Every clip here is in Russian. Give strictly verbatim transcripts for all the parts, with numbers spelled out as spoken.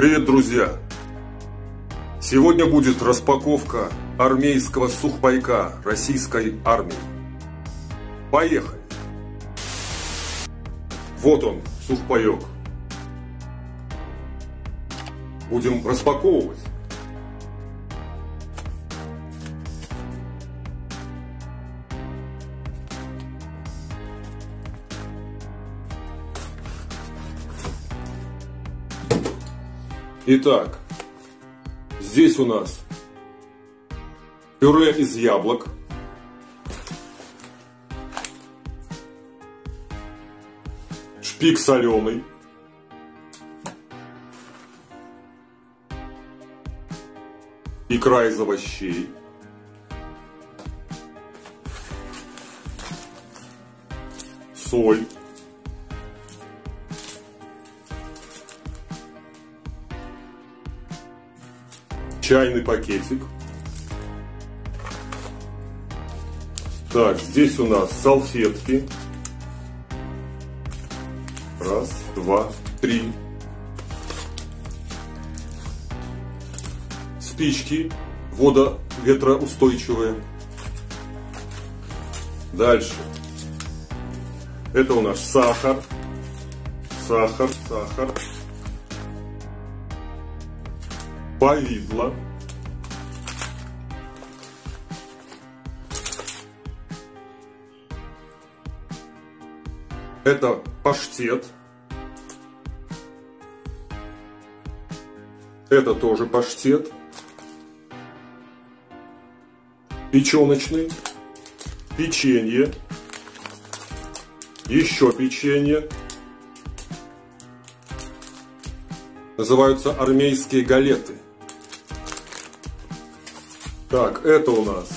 Привет, друзья! Сегодня будет распаковка армейского сухпайка российской армии. Поехали! Вот он, сухпаёк. Будем распаковывать. Итак, здесь у нас пюре из яблок, шпик соленый, икра из овощей, соль, чайный пакетик. Так, здесь у нас салфетки. Раз, два, три. Спички водоветроустойчивые. Дальше. Это у нас сахар. Сахар, сахар. Повидло, это паштет, это тоже паштет, печеночный, печенье, еще печенье. Называются армейские галеты. Так, это у нас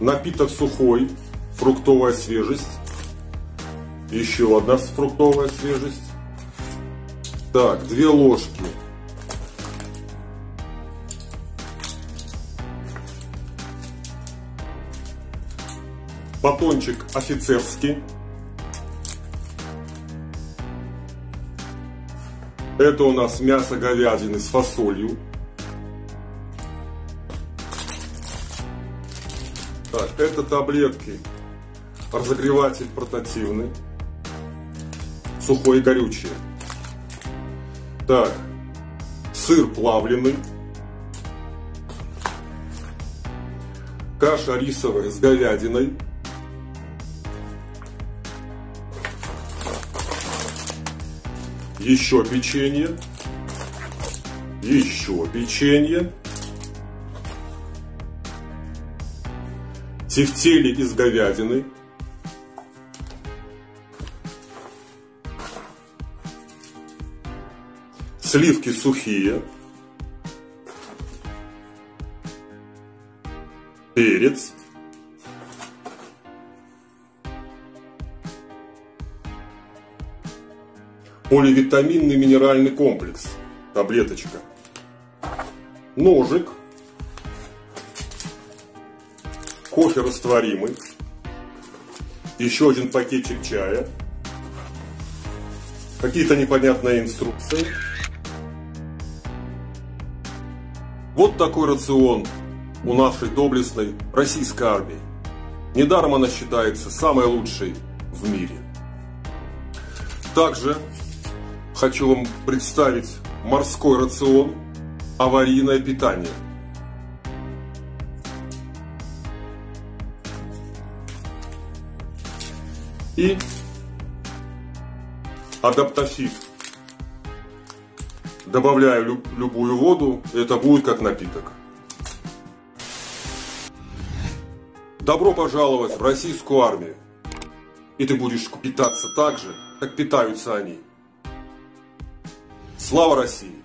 напиток сухой, фруктовая свежесть. Еще одна фруктовая свежесть. Так, две ложки батончик офицерский. Это у нас мясо говядины с фасолью. Так, это таблетки, разогреватель портативный, сухой и горючее. Так, сыр плавленый, каша рисовая с говядиной, еще печенье, еще печенье. Тефтели из говядины. Сливки сухие. Перец. Поливитаминный минеральный комплекс. Таблеточка. Ножик. Кофе растворимый, еще один пакетик чая, какие-то непонятные инструкции. Вот такой рацион у нашей доблестной российской армии. Недаром она считается самой лучшей в мире. Также хочу вам представить морской рацион «Аварийное питание». И адаптофит. Добавляю люб, любую воду, это будет как напиток. Добро пожаловать в российскую армию. И ты будешь питаться так же, как питаются они. Слава России!